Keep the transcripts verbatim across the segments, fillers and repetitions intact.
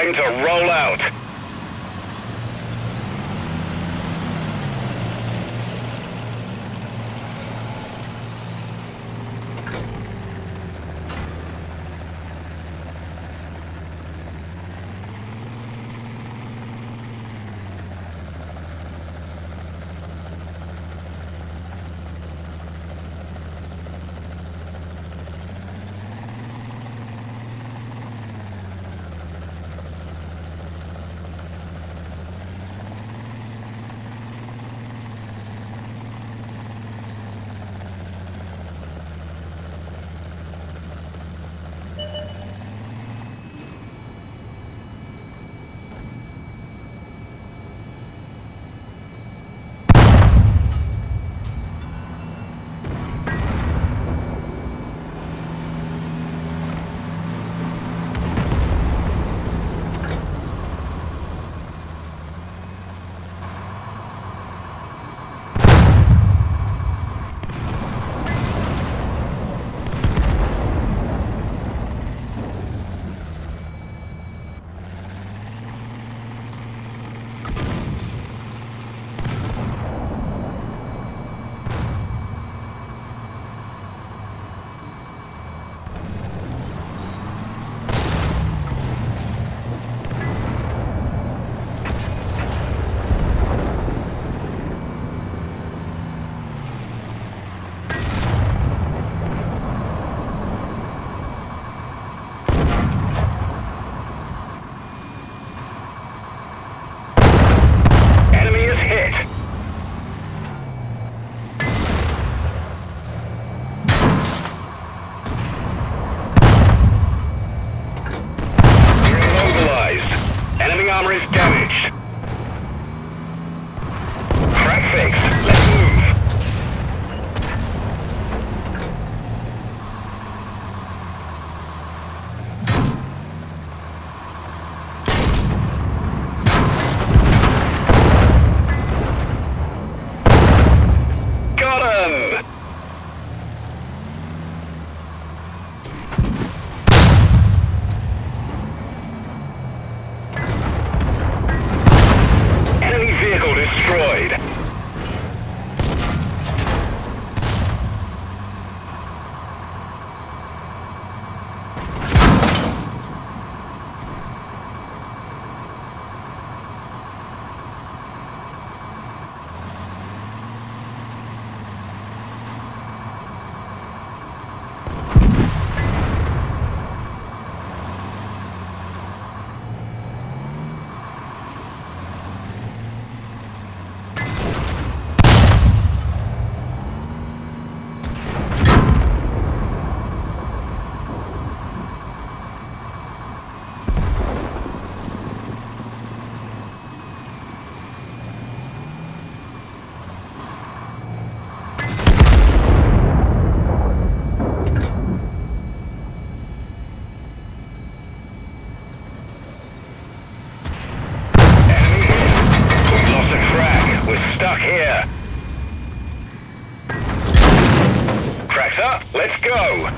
Time to roll out. Stuck here. Cracks up. Let's go.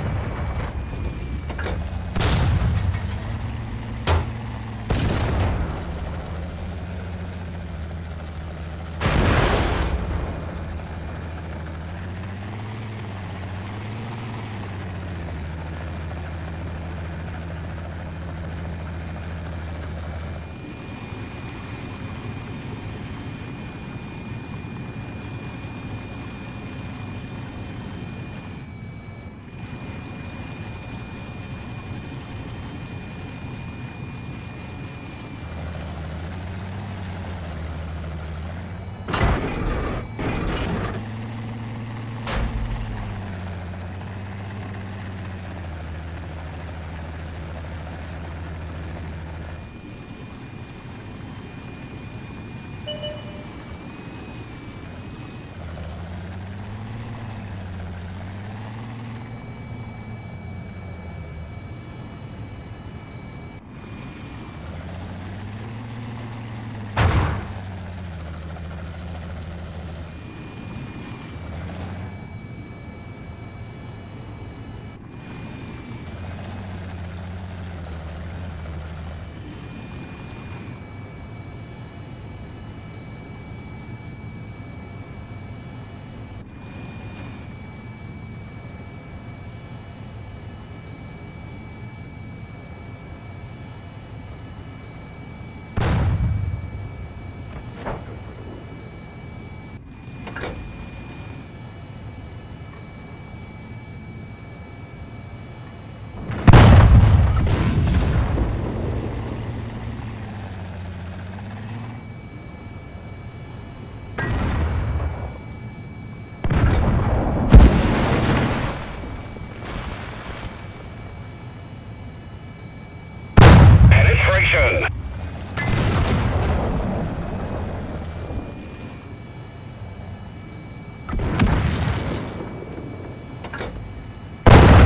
Action!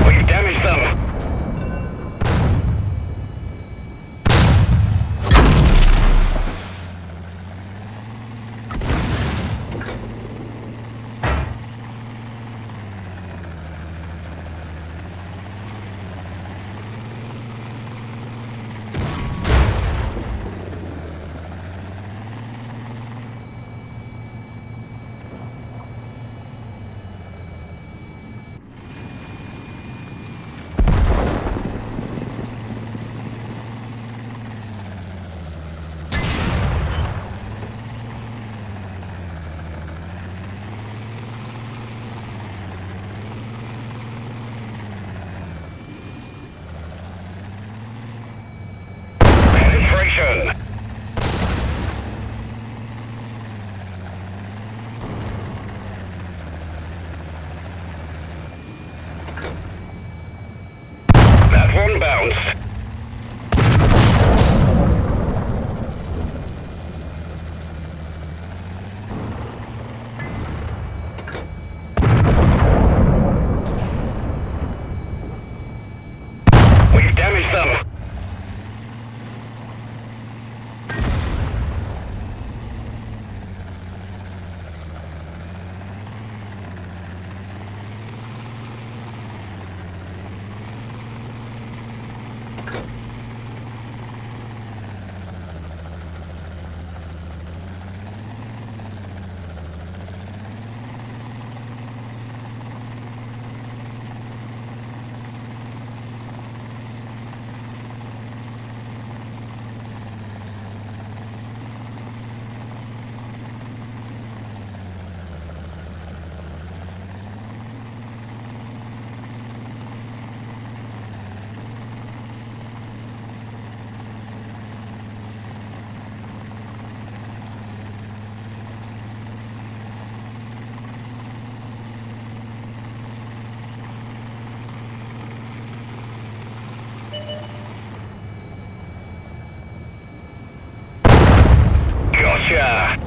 We've damaged them! Penetration! That one bounced. We've damaged them. Yeah.